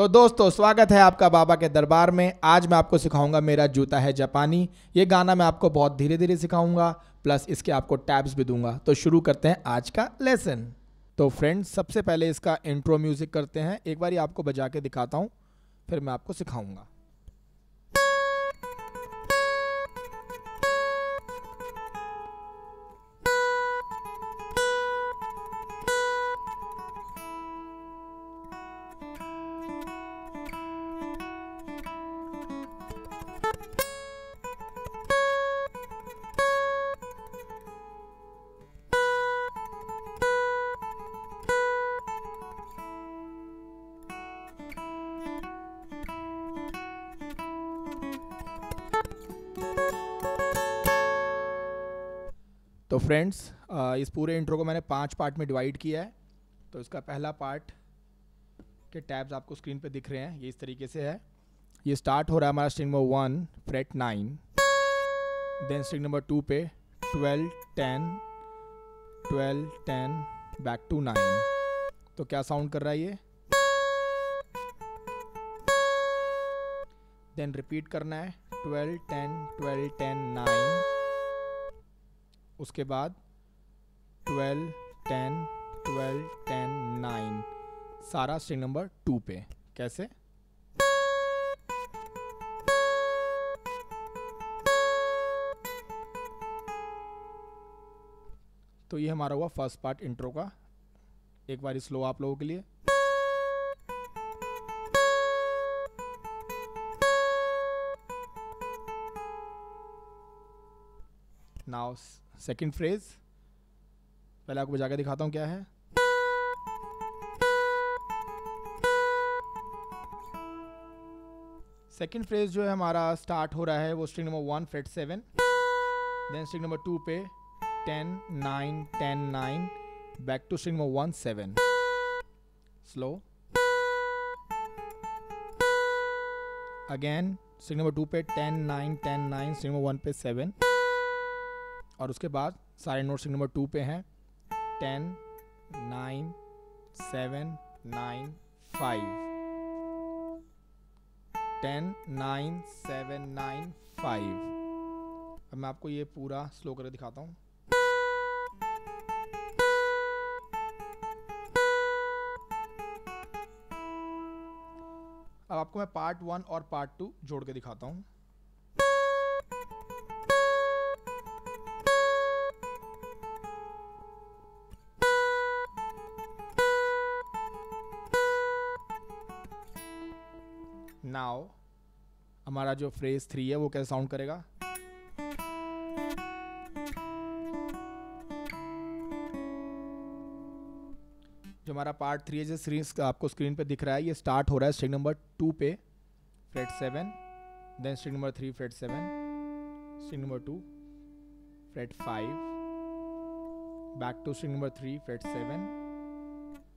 तो दोस्तों स्वागत है आपका बाबा के दरबार में। आज मैं आपको सिखाऊंगा मेरा जूता है जापानी। ये गाना मैं आपको बहुत धीरे धीरे सिखाऊंगा, प्लस इसके आपको टैब्स भी दूंगा। तो शुरू करते हैं आज का लेसन। तो फ्रेंड्स सबसे पहले इसका इंट्रो म्यूज़िक करते हैं। एक बार ये आपको बजा के दिखाता हूँ, फिर मैं आपको सिखाऊँगा। तो फ्रेंड्स इस पूरे इंट्रो को मैंने 5 पार्ट में डिवाइड किया है। तो इसका पहला पार्ट के टैब्स आपको स्क्रीन पे दिख रहे हैं, ये इस तरीके से है। ये स्टार्ट हो रहा है हमारा string number 1 fret 9, then string number 2 पे 12 10 बैक टू 9। तो क्या साउंड कर रहा है ये, देन रिपीट करना है 12 10 12 10 9, उसके बाद 12 10 12 10 9 सारा स्ट्रिंग नंबर 2 पे। कैसे? तो ये हमारा हुआ फर्स्ट पार्ट इंट्रो का। एक बार स्लो आप लोगों के लिए। नाउ सेकंड फ्रेज पहले आपको बजा के दिखाता हूं क्या है। सेकंड फ्रेज जो है हमारा स्टार्ट हो रहा है वो string number 1 fret 7, then string number 2 पे 10 9 10 9 back to string number 1 7 slow, again string number 2 पे 10 9 10 9 स्ट्रिंग नंबर 1 पे 7, और उसके बाद सारे नोट स्ट्रिंग नंबर 2 पे हैं 10 9 7 9 5 10 9 7 9 5। अब मैं आपको ये पूरा स्लो करके दिखाता हूँ। अब आपको मैं पार्ट 1 और पार्ट 2 जोड़ के दिखाता हूँ। नाउ हमारा जो फ्रेज 3 है वो कैसे साउंड करेगा। जो हमारा पार्ट 3 है जो सीरीज आपको स्क्रीन पे दिख रहा है, ये स्टार्ट हो रहा है स्ट्रिंग नंबर 2 पे fret 7, then string number 3 fret 7, string number 2 fret 5, back to string number 3 fret 7,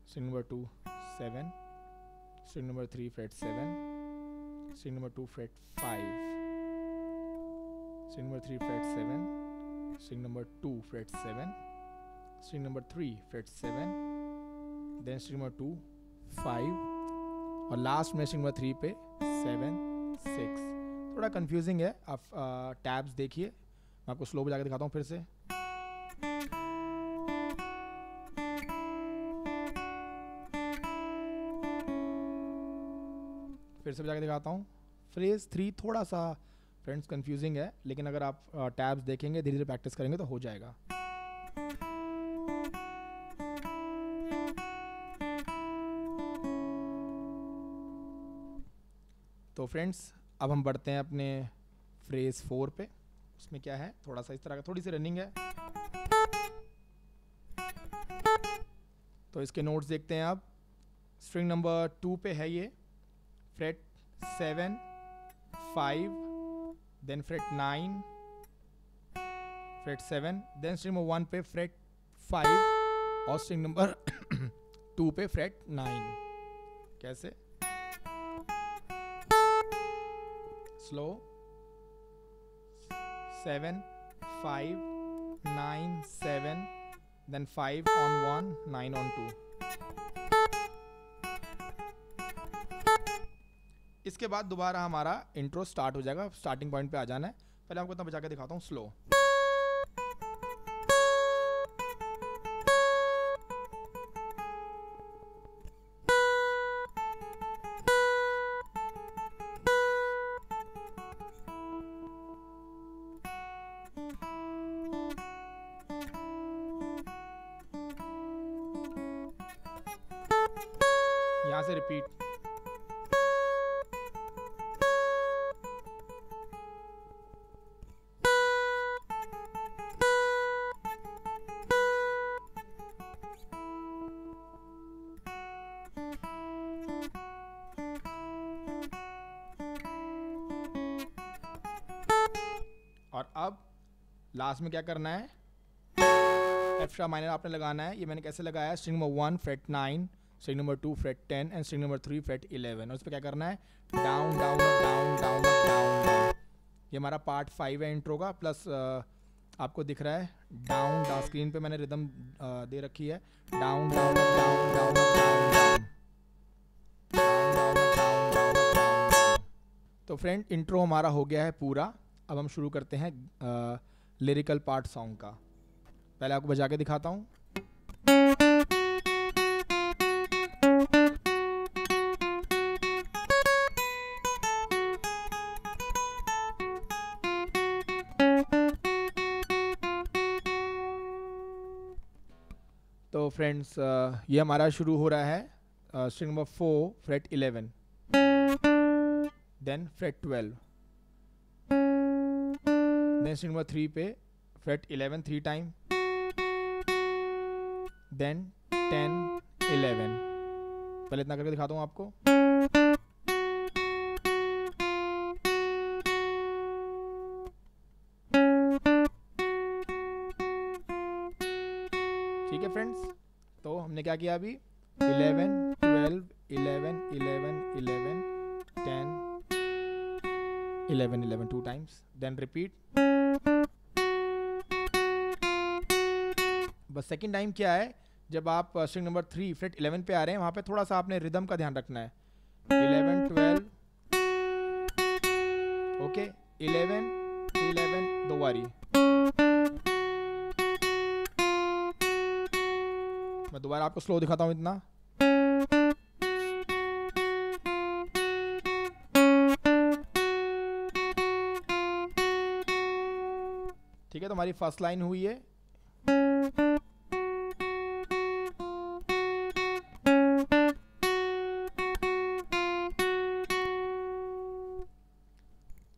string number 2 7, string number 3 fret 7, string number 2 fret 5, string number 3 fret 7, string number 2 fret 7, string number 3 fret 7, then string number 2 5 और last में string number 3 पे 7 6। थोड़ा confusing है, आप tabs देखिए। मैं आपको slow बजा के दिखाता हूँ फिर से। फिर से बजा के दिखाता हूँ। फ्रेज 3 थोड़ा सा फ्रेंड्स कंफ्यूजिंग है, लेकिन अगर आप टैब्स देखेंगे, धीरे धीरे प्रैक्टिस करेंगे तो हो जाएगा। तो फ्रेंड्स अब हम बढ़ते हैं अपने फ्रेज 4 पे। उसमें क्या है, थोड़ा सा इस तरह का थोड़ी सी रनिंग है। तो इसके नोट्स देखते हैं आप। स्ट्रिंग नंबर 2 पे है ये fret 7 5, then fret 9 fret 7, then string number 1 पे फ्रेट 5 और स्ट्रिंग नंबर 2 पे फ्रेट 9। कैसे? Slow 7 5 9 7, then 5 on 1 9 on 2। इसके बाद दोबारा हमारा इंट्रो स्टार्ट हो जाएगा, स्टार्टिंग पॉइंट पे आ जाना है। पहले आपको इतना बजा के दिखाता हूँ, स्लो। यहाँ से रिपीट। और अब लास्ट में क्या करना है, एफ शार्प माइनर आपने लगाना है। ये मैंने कैसे लगाया है, string number 1 fret 9, string number 2 fret 10 and string number 3 fret 11। और उस पर क्या करना है, down down down down down. ये हमारा पार्ट 5 है इंट्रो का, प्लस आपको दिख रहा है डाउन डाउन, स्क्रीन पे मैंने रिदम दे रखी है, down down down down down. तो फ्रेंड इंट्रो हमारा हो गया है पूरा। अब हम शुरू करते हैं लिरिकल पार्ट सॉन्ग का। पहले आपको बजा के दिखाता हूँ। तो फ्रेंड्स ये हमारा शुरू हो रहा है string number 4 fret 11, then fret 12, then string number 3 पे फ्रेट 11 3 टाइम, देन 10 11। पहले इतना करके दिखाता हूँ आपको। ठीक है फ्रेंड्स, तो हमने क्या किया अभी, 11 12 11 11 11 10 11 11 2 times, then repeat। बस सेकेंड टाइम क्या है, जब आप स्ट्रिंग नंबर 3 फ्रेट 11 पे आ रहे हैं, वहाँ पे थोड़ा सा आपने रिदम का ध्यान रखना है। 11 12 ओके, 11 11 दो बारी। मैं दोबारा आपको स्लो दिखाता हूँ इतना। ठीक है, तो हमारी फर्स्ट लाइन हुई है।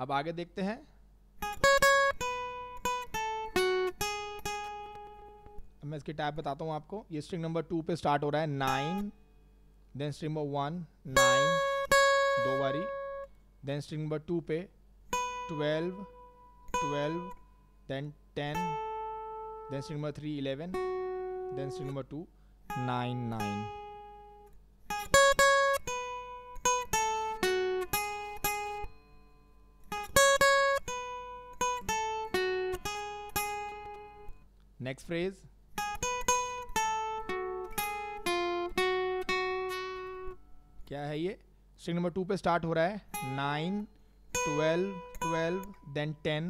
अब आगे देखते हैं। अब मैं इसकी टैब बताता हूँ आपको। ये स्ट्रिंग नंबर 2 पे स्टार्ट हो रहा है, 9, देन स्ट्रिंग नंबर 1 9 दो बारी, देन स्ट्रिंग नंबर 2 पे 12 12, देन 10, देन string number 3 11, then string number 2 9 9। Next phrase, क्या है ये, स्ट्रिंग नंबर 2 पे स्टार्ट हो रहा है, 9 12 12 देन 10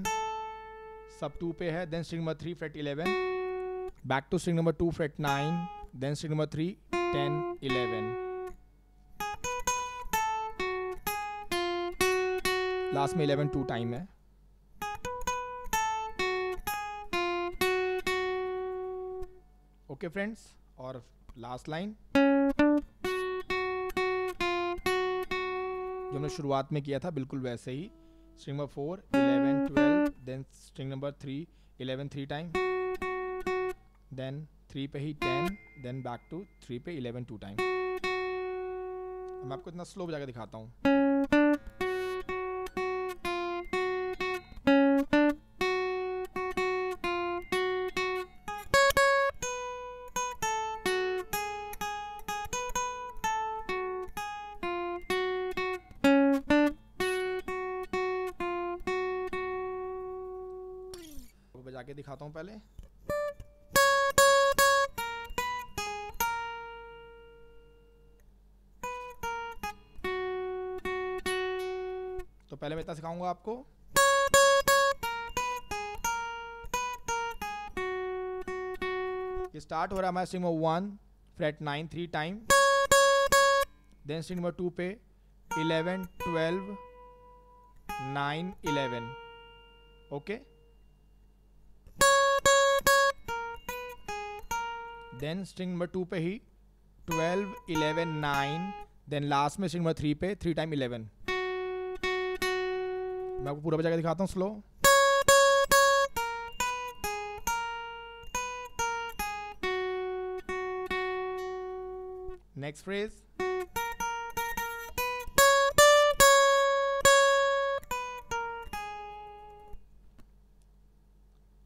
सब 2 पे है, then string number 3 fret 11, back to string number 2 fret 9, then string number 3 10 11, last में 11 2 टाइम है। ओके फ्रेंड्स, और लास्ट लाइन जो हमने शुरुआत में किया था बिल्कुल वैसे ही, string number 4 11 12, then string number 3 11 3 time, then 3 पे ही 10, देन बैक टू 3 पे 11 2 टाइम। अब मैं आपको इतना स्लो बजा के दिखाता हूँ। जाके दिखाता हूं पहले। तो पहले मैं इतना सिखाऊंगा आपको। ये स्टार्ट हो रहा है हमारा string number 1 fret 9 3 time, then string number 2 पे 11 12 9 11 ओके, देन स्ट्रिंग नंबर 2 पे ही 12 11 9, देन लास्ट में स्ट्रिंग नंबर 3 पे 3 टाइम 11। मैं आपको पूरा बजा के दिखाता हूँ स्लो। नेक्स्ट फ्रेज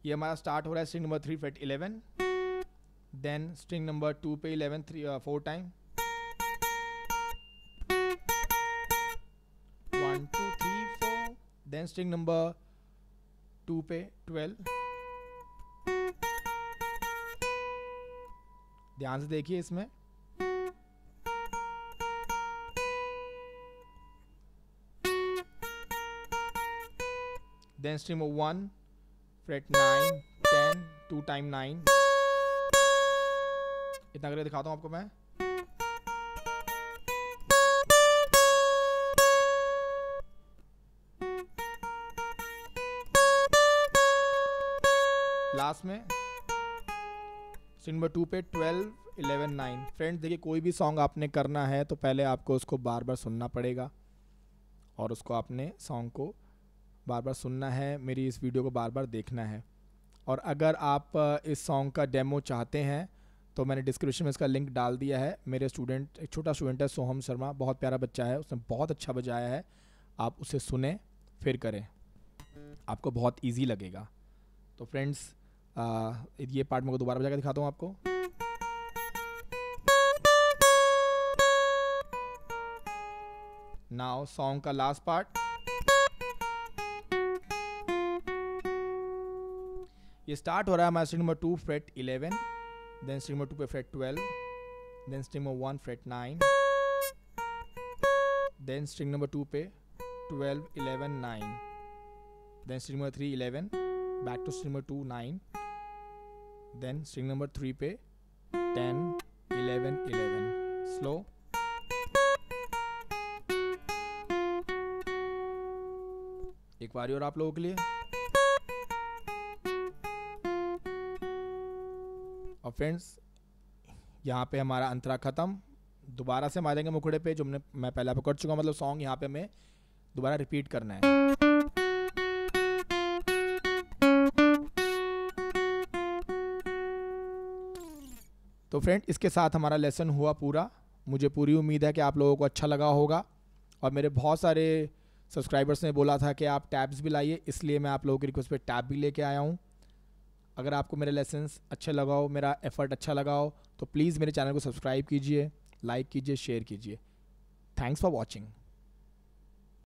ये हमारा स्टार्ट हो रहा है string number 3 fret 11, then string number 2 पे 11 3 4 टाइम, 1 2 3 4, देन स्ट्रिंग नंबर 2 पे 12। ध्यान से देखिए इसमें then string of 1 fret 9 10 2 time 9। इतना करके दिखाता हूँ आपको मैं। लास्ट में string number 2 पे 12 11 9। फ्रेंड्स देखिए, कोई भी सॉन्ग आपने करना है तो पहले आपको उसको बार बार सुनना पड़ेगा और उसको आपने सॉन्ग को बार बार सुनना है, मेरी इस वीडियो को बार बार देखना है। और अगर आप इस सॉन्ग का डेमो चाहते हैं तो मैंने डिस्क्रिप्शन में इसका लिंक डाल दिया है। मेरे स्टूडेंट, एक छोटा स्टूडेंट है सोहम शर्मा, बहुत प्यारा बच्चा है, उसने बहुत अच्छा बजाया है। आप उसे सुने फिर करें, आपको बहुत ईजी लगेगा। तो फ्रेंड्स ये पार्ट मैं दोबारा बजा के दिखाता हूँ आपको। नाउ सॉन्ग का लास्ट पार्ट। ये स्टार्ट हो रहा है हमारा string number 2 fret 11, then string number 2 पे fret 12, then string number 1 fret 9, then string number 2 पे 12 11 9, then string number 3 11, back to string number 2 9, then string number 3 पे 10 11 11 स्लो। एक बारी और आप लोगों के लिए। और फ्रेंड्स यहाँ पे हमारा अंतरा ख़त्म। दोबारा से हम आ जाएंगे मुखड़े पे, जो मैं पहले आपको कर चुका हूँ। मतलब सॉन्ग यहाँ पे हमें दोबारा रिपीट करना है। तो फ्रेंड, इसके साथ हमारा लेसन हुआ पूरा। मुझे पूरी उम्मीद है कि आप लोगों को अच्छा लगा होगा। और मेरे बहुत सारे सब्सक्राइबर्स ने बोला था कि आप टैब्स भी लाइए, इसलिए मैं आप लोगों की रिक्वेस्ट पर टैब भी लेके आया हूँ। अगर आपको मेरे लेसन्स अच्छे लगा हो, मेरा एफर्ट अच्छा लगा हो, तो प्लीज़ मेरे चैनल को सब्सक्राइब कीजिए, लाइक कीजिए, शेयर कीजिए। Thanks for watching.